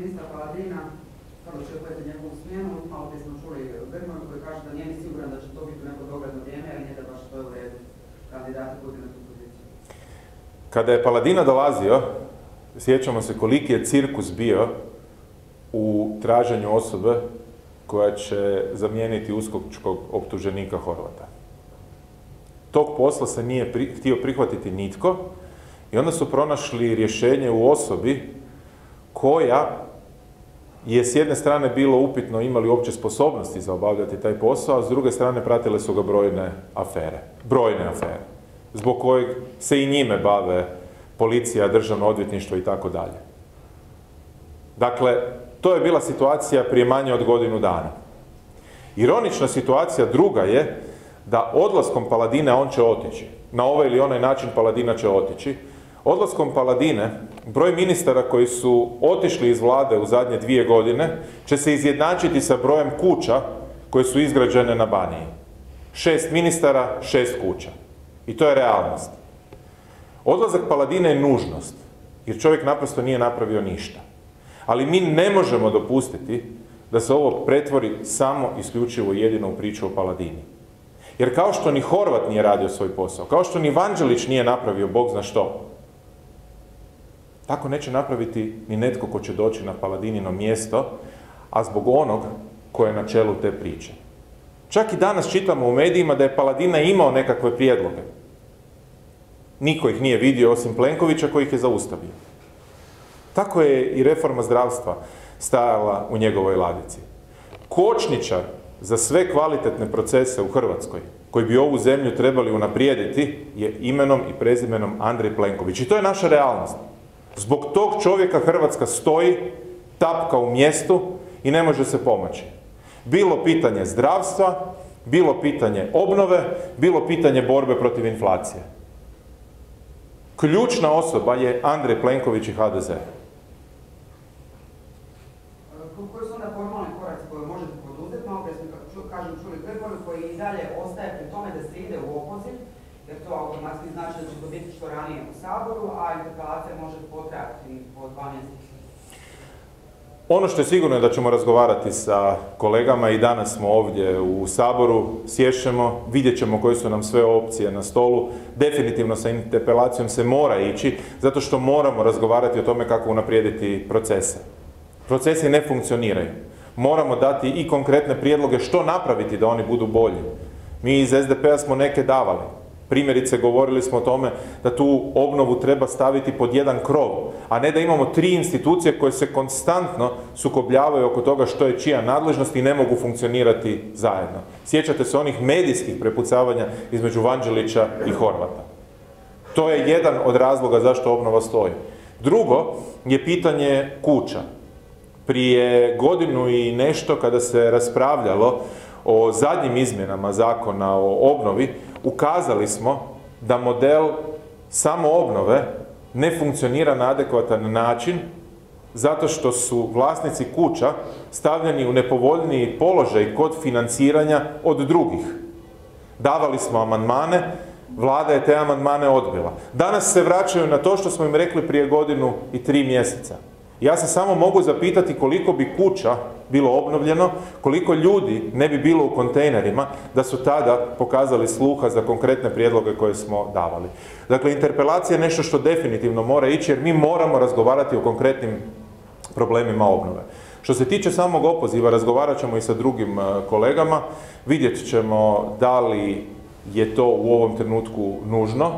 ministra Paladina, kada će očekujete njegovu smjenu, malo bi smo čuli Grmoju koji kaže da nije ni siguran da će to biti u neko dogledno vrijeme, ali nije da baš to je u redu kandidati koji bi na tu poziciju. Kada je Paladina dolazio, sjećamo se koliki je cirkus bio u traženju osobe koja će zamijeniti uskočkog optuženika Horvata. Tog posla se nije htio prihvatiti nitko i onda su pronašli rješenje u osobi koja je s jedne strane bilo upitno imali uopće sposobnosti za obavljati taj posao, a s druge strane pratile su ga brojne afere, zbog kojeg se i njime bave policija, državno odvjetništvo i tako dalje. Dakle, to je bila situacija prije manje od godinu dana. Ironična situacija druga je da odlaskom Paladine on će otići. Na ovaj ili onaj način Paladina će otići. Odlaskom Paladine, broj ministara koji su otišli iz vlade u zadnje 2 godine će se izjednačiti sa brojem kuća koje su izgrađene na Baniji. 6 ministara, 6 kuća. I to je realnost. Odlazak Paladine je nužnost, jer čovjek naprosto nije napravio ništa. Ali mi ne možemo dopustiti da se ovo pretvori samo isključivo jedino u priču o Paladini. Jer kao što ni Horvat nije radio svoj posao, kao što ni Vanđelić nije napravio Bog zna što, tako neće napraviti ni netko ko će doći na Paladinino mjesto, a zbog onog koji je na čelu te priče. Čak i danas čitamo u medijima da je Paladina imao nekakve prijedloge. Niko ih nije vidio osim Plenkovića koji ih je zaustavio. Tako je i reforma zdravstva stajala u njegovoj ladici. Kočničar za sve kvalitetne procese u Hrvatskoj koji bi ovu zemlju trebali unaprijediti je imenom i prezimenom Andrej Plenković. I to je naša realnost. Zbog tog čovjeka Hrvatska stoji, tapka u mjestu i ne može se pomoći. Bilo pitanje zdravstva, bilo pitanje obnove, bilo pitanje borbe protiv inflacije. Ključna osoba je Andrej Plenković i HDZ. Koji su onda formalni koraci koje možete poduzeti? Malo prije smo, kažem, čuli Grmoju koji i dalje ostaje pri tome da se ide u opoziv, jer to automatski znači da će to biti što ranije u Saboru, a interpelacija može potrajati po 12. Ono što je sigurno je da ćemo razgovarati sa kolegama i danas smo ovdje u Saboru, sješemo, vidjet ćemo koje su nam sve opcije na stolu. Definitivno sa interpelacijom se mora ići, zato što moramo razgovarati o tome kako unaprijediti procese. Procesi ne funkcioniraju. Moramo dati i konkretne prijedloge što napraviti da oni budu bolji. Mi iz SDP-a smo neke davali. Primjerice, govorili smo o tome da tu obnovu treba staviti pod jedan krov, a ne da imamo 3 institucije koje se konstantno sukobljavaju oko toga što je čija nadležnost i ne mogu funkcionirati zajedno. Sjećate se onih medijskih prepucavanja između Vanđelića i Horvata. To je jedan od razloga zašto obnova stoji. Drugo je pitanje kuća. Prije godinu i nešto kada se raspravljalo o zadnjim izmjenama zakona o obnovi, ukazali smo da model samoobnove ne funkcionira na adekvatan način zato što su vlasnici kuća stavljeni u nepovoljniji položaj kod financiranja od drugih. Davali smo amandmane, vlada je te amandmane odbila. Danas se vraćaju na to što smo im rekli prije 1 godinu i 3 mjeseca. Ja se samo mogu zapitati koliko bi kuća bilo obnovljeno, koliko ljudi ne bi bilo u kontejnerima da su tada pokazali sluha za konkretne prijedloge koje smo davali. Dakle, interpelacija je nešto što definitivno mora ići jer mi moramo razgovarati o konkretnim problemima obnove. Što se tiče samog opoziva, razgovarat ćemo i sa drugim kolegama, vidjet ćemo da li je to u ovom trenutku nužno,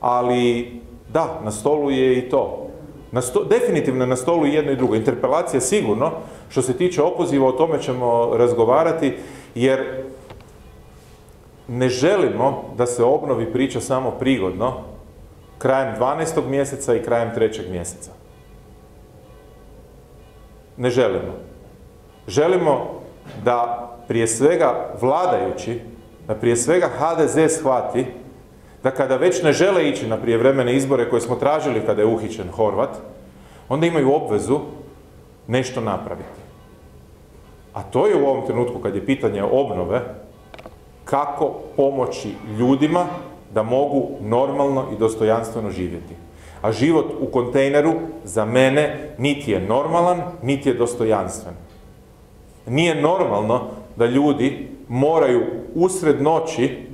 ali da, na stolu je i to. Definitivno na stolu jedno i drugo. Interpelacija sigurno, što se tiče opoziva, o tome ćemo razgovarati, jer ne želimo da se obnovi priča samo prigodno krajem 12. mjeseca i krajem 3. mjeseca. Ne želimo. Želimo da prije svega vladajući, da prije svega HDZ shvati da kada već ne žele ići na prijevremene izbore koje smo tražili kada je uhićen Horvat, onda imaju obvezu nešto napraviti. A to je u ovom trenutku, kad je pitanje obnove, kako pomoći ljudima da mogu normalno i dostojanstveno živjeti. A život u kontejneru za mene niti je normalan, niti je dostojanstven. Nije normalno da ljudi moraju usred noći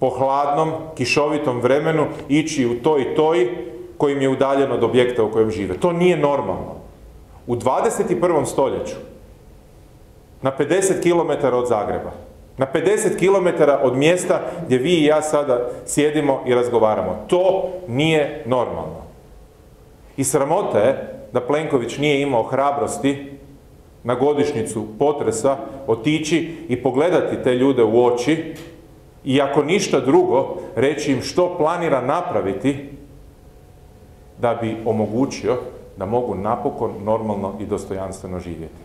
po hladnom, kišovitom vremenu ići u to i toj kojim je udaljen od objekta u kojem žive. To nije normalno. U 21. stoljeću, na 50 km od Zagreba, na 50 km od mjesta gdje vi i ja sada sjedimo i razgovaramo. To nije normalno. I sramota je da Plenković nije imao hrabrosti na godišnjicu potresa otići i pogledati te ljude u oči i ako ništa drugo reći im što planira napraviti da bi omogućio da mogu napokon normalno i dostojanstveno živjeti.